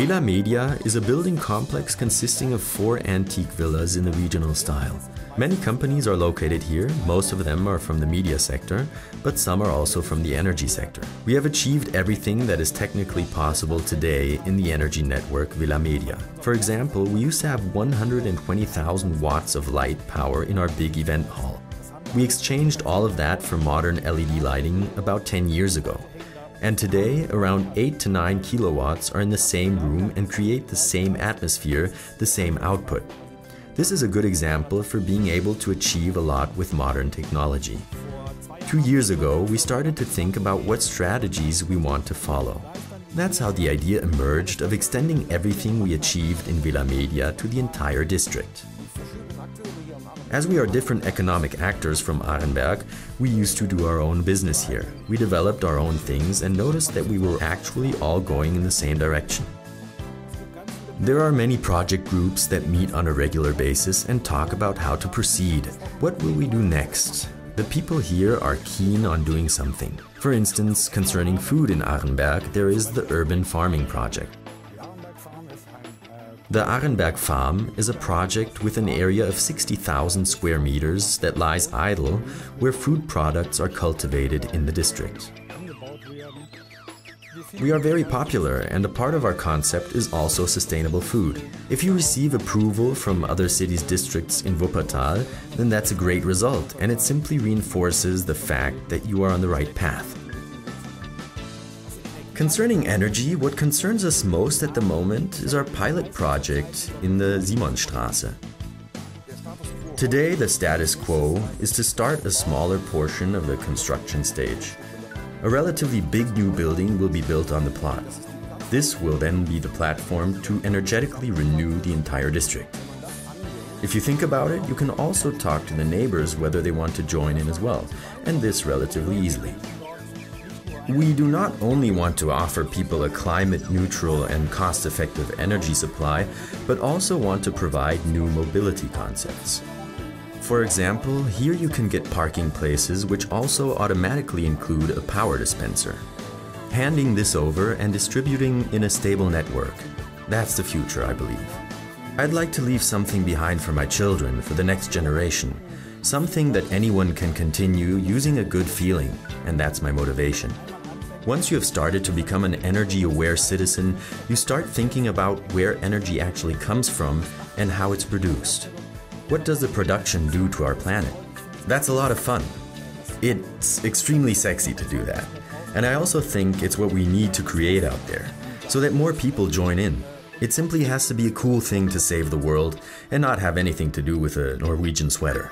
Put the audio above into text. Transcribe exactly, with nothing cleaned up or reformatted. Villa Media is a building complex consisting of four antique villas in the regional style. Many companies are located here, most of them are from the media sector, but some are also from the energy sector. We have achieved everything that is technically possible today in the energy network Villa Media. For example, we used to have one hundred twenty thousand watts of light power in our big event hall. We exchanged all of that for modern L E D lighting about ten years ago. And today, around eight to nine kilowatts are in the same room and create the same atmosphere, the same output. This is a good example for being able to achieve a lot with modern technology. Two years ago, we started to think about what strategies we want to follow. That's how the idea emerged of extending everything we achieved in Villa Media to the entire district. As we are different economic actors from Arrenberg, we used to do our own business here. We developed our own things and noticed that we were actually all going in the same direction. There are many project groups that meet on a regular basis and talk about how to proceed. What will we do next? The people here are keen on doing something. For instance, concerning food in Arrenberg, there is the urban farming project. The Arrenberg Farm is a project with an area of sixty thousand square meters that lies idle, where food products are cultivated in the district. We are very popular, and a part of our concept is also sustainable food. If you receive approval from other cities' districts in Wuppertal, then that's a great result, and it simply reinforces the fact that you are on the right path. Concerning energy, what concerns us most at the moment is our pilot project in the Simonstraße. Today, the status quo is to start a smaller portion of the construction stage. A relatively big new building will be built on the plot. This will then be the platform to energetically renew the entire district. If you think about it, you can also talk to the neighbors whether they want to join in as well, and this relatively easily. We do not only want to offer people a climate-neutral and cost-effective energy supply, but also want to provide new mobility concepts. For example, here you can get parking places which also automatically include a power dispenser. Handing this over and distributing in a stable network. That's the future, I believe. I'd like to leave something behind for my children, for the next generation. Something that anyone can continue using a good feeling, and that's my motivation. Once you have started to become an energy-aware citizen, you start thinking about where energy actually comes from and how it's produced. What does the production do to our planet? That's a lot of fun. It's extremely sexy to do that. And I also think it's what we need to create out there, so that more people join in. It simply has to be a cool thing to save the world and not have anything to do with a Norwegian sweater.